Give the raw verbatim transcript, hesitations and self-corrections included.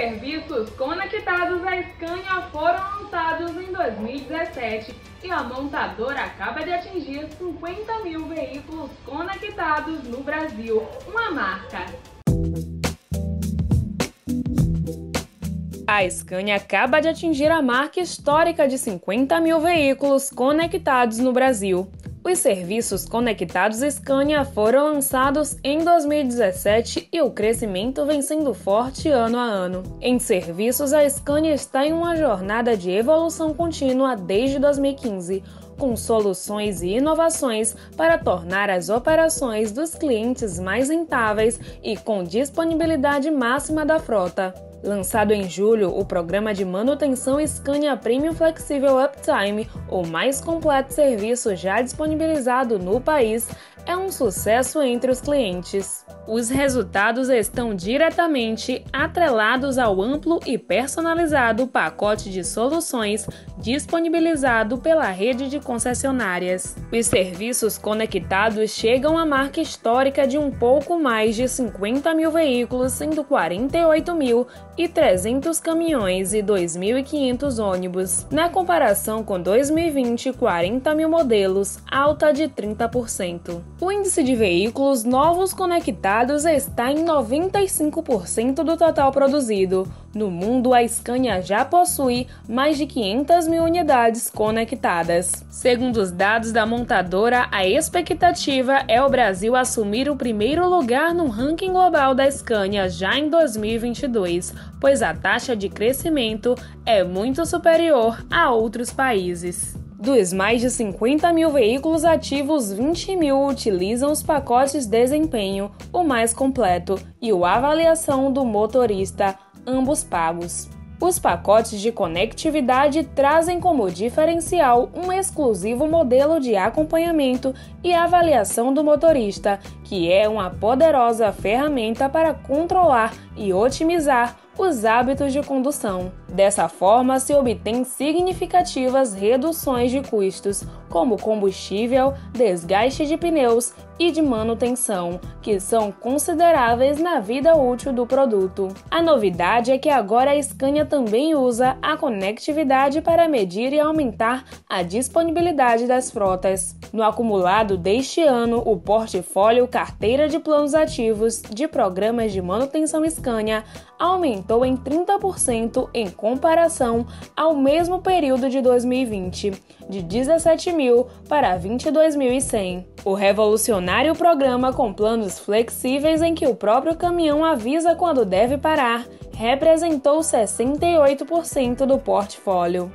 serviços conectados à Scania foram lançados em dois mil e dezessete e a montadora acaba de atingir cinquenta mil veículos conectados no Brasil, uma marca. A Scania acaba de atingir a marca histórica de cinquenta mil veículos conectados no Brasil. Os serviços conectados Scania foram lançados em dois mil e dezessete e o crescimento vem sendo forte ano a ano. Em serviços, a Scania está em uma jornada de evolução contínua desde dois mil e quinze, com soluções e inovações para tornar as operações dos clientes mais rentáveis e com disponibilidade máxima da frota. Lançado em julho, o programa de manutenção Scania Premium Flexível Uptime, o mais completo serviço já disponibilizado no país, é um sucesso entre os clientes. Os resultados estão diretamente atrelados ao amplo e personalizado pacote de soluções disponibilizado pela rede de concessionárias. Os serviços conectados chegam à marca histórica de um pouco mais de cinquenta mil veículos, sendo quarenta e oito mil e trezentos caminhões e dois mil e quinhentos ônibus. Na comparação com dois mil e vinte, quarenta mil modelos, alta de trinta por cento. O índice de veículos novos conectados está em noventa e cinco por cento do total produzido. No mundo, a Scania já possui mais de quinhentas mil unidades conectadas. Segundo os dados da montadora, a expectativa é o Brasil assumir o primeiro lugar no ranking global da Scania já em dois mil e vinte e dois, pois a taxa de crescimento é muito superior a outros países. Dos mais de cinquenta mil veículos ativos, vinte mil utilizam os pacotes desempenho, o mais completo, e o avaliação do motorista, ambos pagos. Os pacotes de conectividade trazem como diferencial um exclusivo modelo de acompanhamento e avaliação do motorista, que é uma poderosa ferramenta para controlar e otimizar os hábitos de condução. Dessa forma, se obtém significativas reduções de custos, como combustível, desgaste de pneus e de manutenção, que são consideráveis na vida útil do produto. A novidade é que agora a Scania também usa a conectividade para medir e aumentar a disponibilidade das frotas. No acumulado deste ano, o portfólio Carteira de Planos Ativos de Programas de Manutenção Scania aumentou em trinta por cento em comparação ao mesmo período de dois mil e vinte, de dezessete mil para vinte e dois mil e cem. O revolucionário programa com planos flexíveis em que o próprio caminhão avisa quando deve parar representou sessenta e oito por cento do portfólio.